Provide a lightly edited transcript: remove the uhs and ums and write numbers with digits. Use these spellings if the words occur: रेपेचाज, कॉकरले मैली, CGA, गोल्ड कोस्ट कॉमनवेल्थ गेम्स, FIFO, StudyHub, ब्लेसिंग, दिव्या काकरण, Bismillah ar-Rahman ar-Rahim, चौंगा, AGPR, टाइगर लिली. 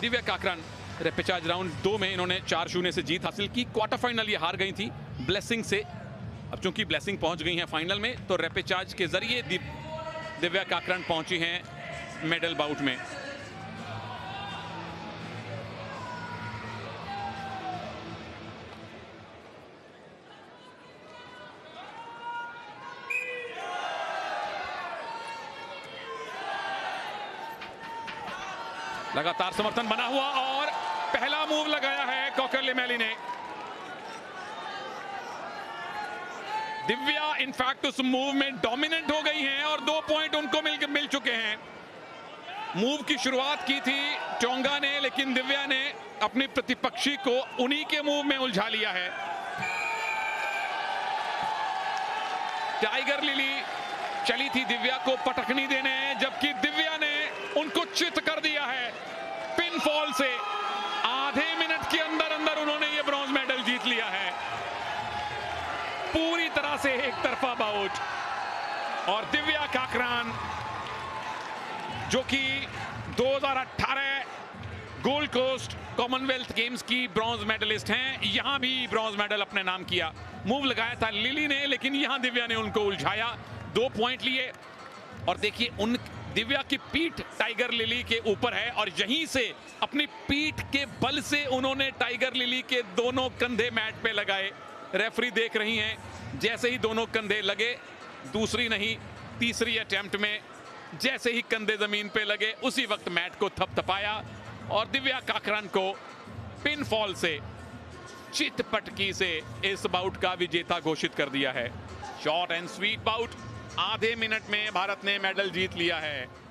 दिव्या काकरण रेपेचाज round 2 में इन्होंने 4-0 से जीत हासिल की। क्वार्टर फाइनल ये हार गई थी ब्लेसिंग से। अब चूंकि ब्लेसिंग पहुंच गई हैं फाइनल में, तो रेपेचाज के जरिए दिव्या काकरण पहुंची हैं मेडल बाउट में। लगातार समर्थन बना हुआ और पहला मूव लगाया है कॉकरले मैली ने। दिव्या इनफैक्ट उस मूव में डोमिनेंट हो गई हैं और 2 पॉइंट उनको मिल चुके हैं। मूव की शुरुआत की थी चौंगा ने, लेकिन दिव्या ने अपने प्रतिपक्षी को उन्हीं के मूव में उलझा लिया है। टाइगर लिली चली थी दिव्या को पटकनी देने, जबकि दिव्या ने उनको चित कर दिया है पिनफॉल से। आधे मिनट के अंदर अंदर उन्होंने ये ब्रॉन्ज मेडल जीत लिया है। पूरी तरह से एक तरफा बाउट, और दिव्या काकरण जो कि 2018 गोल्ड कोस्ट कॉमनवेल्थ गेम्स की ब्रॉन्ज मेडलिस्ट हैं, यहां भी ब्रॉन्ज मेडल अपने नाम किया। मूव लगाया था लिली ने, लेकिन यहां दिव्या ने उनको उलझाया, 2 पॉइंट लिए। और देखिए उन दिव्या की पीठ टाइगर लिली के ऊपर है और यहीं से अपनी पीठ के बल से उन्होंने टाइगर लिली के दोनों कंधे मैट पे लगाए। रेफरी देख रही हैं, जैसे ही दोनों कंधे लगे, दूसरी नहीं तीसरी अटेम्प्ट में जैसे ही कंधे जमीन पे लगे, उसी वक्त मैट को थपथपाया और दिव्या काकरण को पिनफॉल से, चित पटकी से इस बाउट का विजेता घोषित कर दिया है। Short and sweet bout. आधे मिनट में भारत ने मेडल जीत लिया है।